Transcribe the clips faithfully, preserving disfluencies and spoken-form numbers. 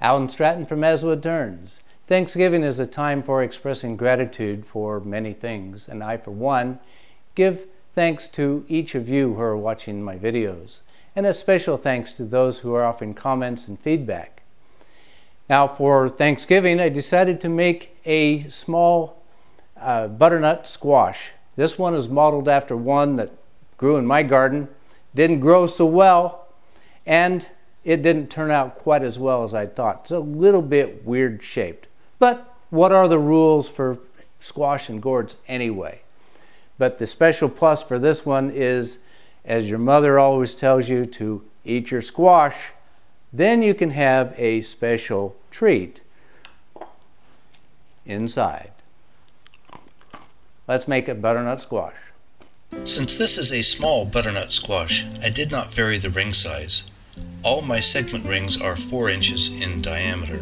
Alan Stratton from As Wood Turns. Thanksgiving is a time for expressing gratitude for many things, and I, for one, give thanks to each of you who are watching my videos, and a special thanks to those who are offering comments and feedback. Now, for Thanksgiving, I decided to make a small uh, butternut squash. This one is modeled after one that grew in my garden, didn't grow so well, and it didn't turn out quite as well as I thought. It's a little bit weird shaped. But what are the rules for squash and gourds anyway? But the special plus for this one is, as your mother always tells you, to eat your squash. Then you can have a special treat inside. Let's make a butternut squash. Since this is a small butternut squash, I did not vary the ring size. All my segment rings are four inches in diameter.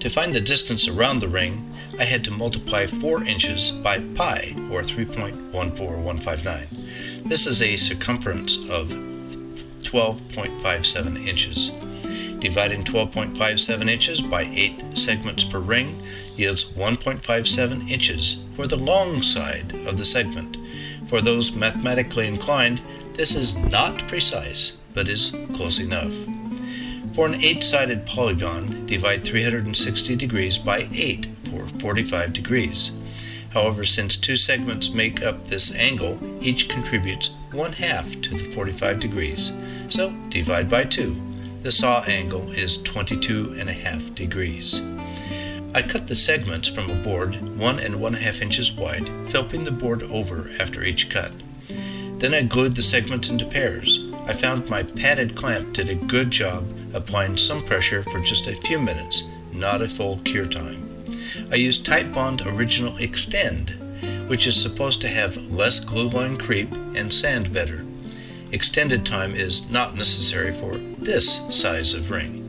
To find the distance around the ring, I had to multiply four inches by pi, or three point one four one five nine. This is a circumference of twelve point five seven inches. Dividing twelve point five seven inches by eight segments per ring yields one point five seven inches for the long side of the segment. For those mathematically inclined, this is not precise, but is close enough. For an eight-sided polygon, divide three hundred sixty degrees by eight for forty-five degrees. However, since two segments make up this angle, each contributes one half to the forty-five degrees. So divide by two. The saw angle is twenty-two and a half degrees. I cut the segments from a board one and one half inches wide, felping the board over after each cut. Then I glued the segments into pairs. I found my padded clamp did a good job applying some pressure for just a few minutes, not a full cure time. I used Titebond Original Extend, which is supposed to have less glue line creep and sand better. Extended time is not necessary for this size of ring.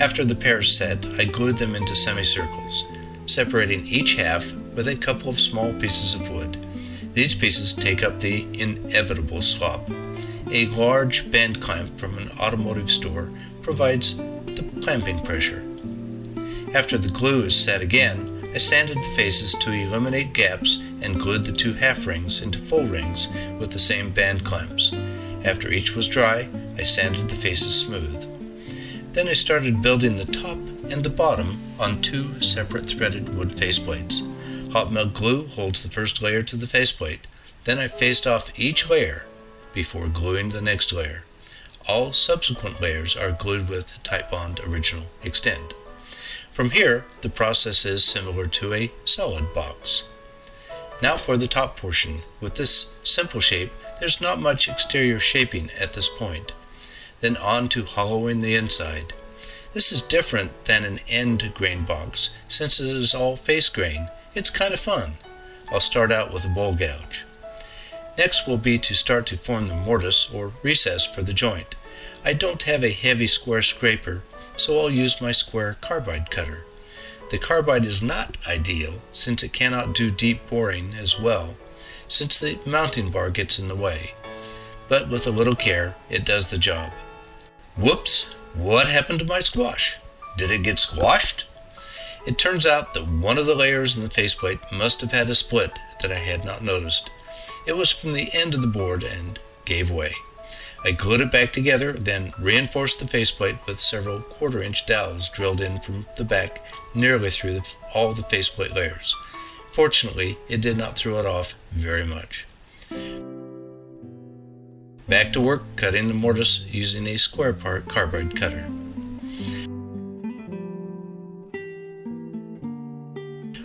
After the pairs set, I glued them into semicircles, separating each half with a couple of small pieces of wood. These pieces take up the inevitable slop. A large band clamp from an automotive store provides the clamping pressure. After the glue is set again, I sanded the faces to eliminate gaps and glued the two half rings into full rings with the same band clamps. After each was dry, I sanded the faces smooth. Then I started building the top and the bottom on two separate threaded wood faceplates. Hot melt glue holds the first layer to the faceplate. Then I faced off each layer before gluing the next layer. All subsequent layers are glued with Titebond Original Extend. From here, the process is similar to a solid box. Now for the top portion. With this simple shape, there's not much exterior shaping at this point. Then on to hollowing the inside. This is different than an end grain box. Since it is all face grain, it's kind of fun. I'll start out with a bowl gouge. Next will be to start to form the mortise or recess for the joint. I don't have a heavy square scraper, so I'll use my square carbide cutter. The carbide is not ideal since it cannot do deep boring as well, since the mounting bar gets in the way. But with a little care, it does the job. Whoops! What happened to my squash? Did it get squashed? It turns out that one of the layers in the faceplate must have had a split that I had not noticed. It was from the end of the board and gave way. I glued it back together, then reinforced the faceplate with several quarter-inch dowels drilled in from the back nearly through the, all the faceplate layers. Fortunately, it did not throw it off very much. Back to work cutting the mortise using a square part carbide cutter.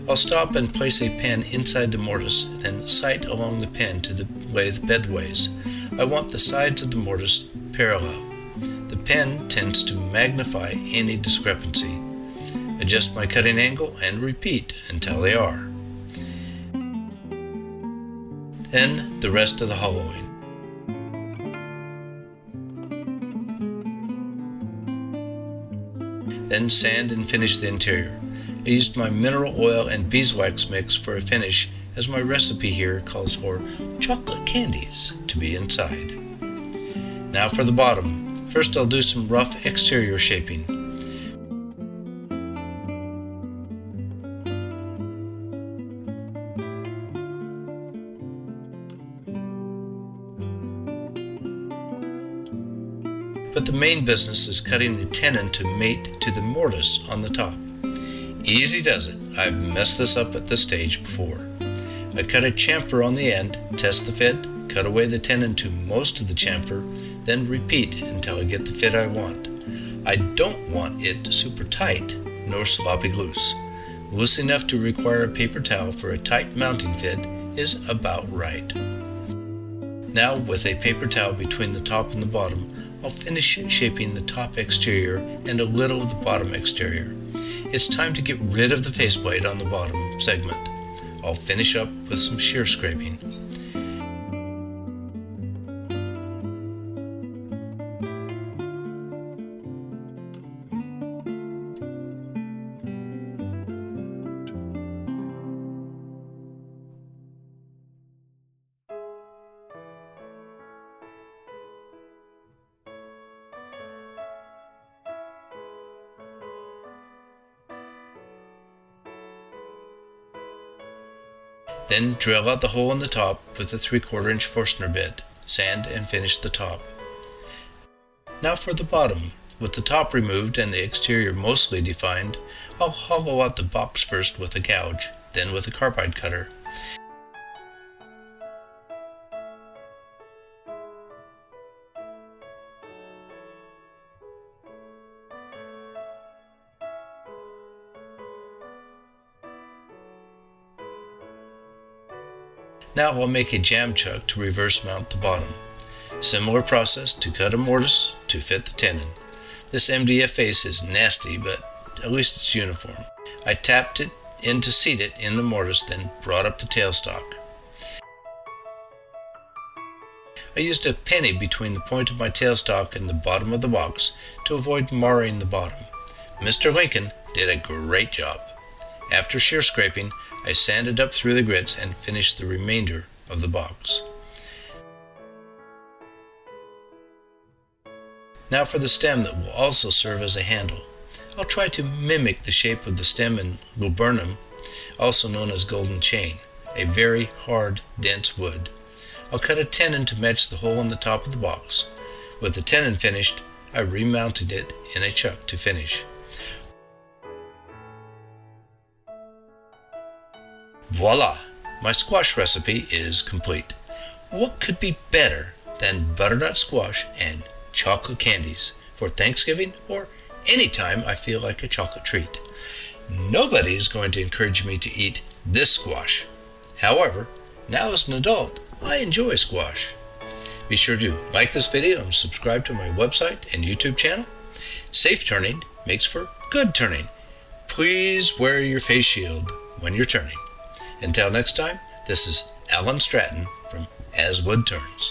I'll stop and place a pin inside the mortise, then sight along the pin to the, lay the bedways. I want the sides of the mortise parallel. The pin tends to magnify any discrepancy. Adjust my cutting angle and repeat until they are. Then the rest of the hollowing. Then sand and finish the interior. I used my mineral oil and beeswax mix for a finish, as my recipe here calls for chocolate candies to be inside. Now for the bottom. First I'll do some rough exterior shaping. but the main business is cutting the tenon to mate to the mortise on the top. Easy does it. I've messed this up at this stage before. I cut a chamfer on the end, test the fit, cut away the tenon to most of the chamfer, then repeat until I get the fit I want. I don't want it super tight, nor sloppy loose. Loose enough to require a paper towel for a tight mounting fit is about right. Now, with a paper towel between the top and the bottom, I'll finish shaping the top exterior and a little of the bottom exterior. It's time to get rid of the faceplate on the bottom segment. I'll finish up with some shear scraping. Then drill out the hole in the top with a three quarter inch Forstner bit, sand and finish the top. Now for the bottom. With the top removed and the exterior mostly defined, I'll hollow out the box first with a gouge, then with a carbide cutter. Now I'll make a jam chuck to reverse mount the bottom. Similar process to cut a mortise to fit the tenon. This M D F face is nasty, but at least it's uniform. I tapped it in to seat it in the mortise, then brought up the tailstock. I used a penny between the point of my tailstock and the bottom of the box to avoid marring the bottom. Mister Lincoln did a great job. After shear scraping, I sanded up through the grits and finished the remainder of the box. Now for the stem that will also serve as a handle. I'll try to mimic the shape of the stem in laburnum, also known as golden chain, a very hard, dense wood. I'll cut a tenon to match the hole in the top of the box. With the tenon finished, I remounted it in a chuck to finish. Voila! My squash recipe is complete. What could be better than butternut squash and chocolate candies for Thanksgiving or any time I feel like a chocolate treat? Nobody is going to encourage me to eat this squash. However, now as an adult, I enjoy squash. Be sure to like this video and subscribe to my website and YouTube channel. Safe turning makes for good turning. Please wear your face shield when you're turning. Until next time, this is Alan Stratton from As Wood Turns.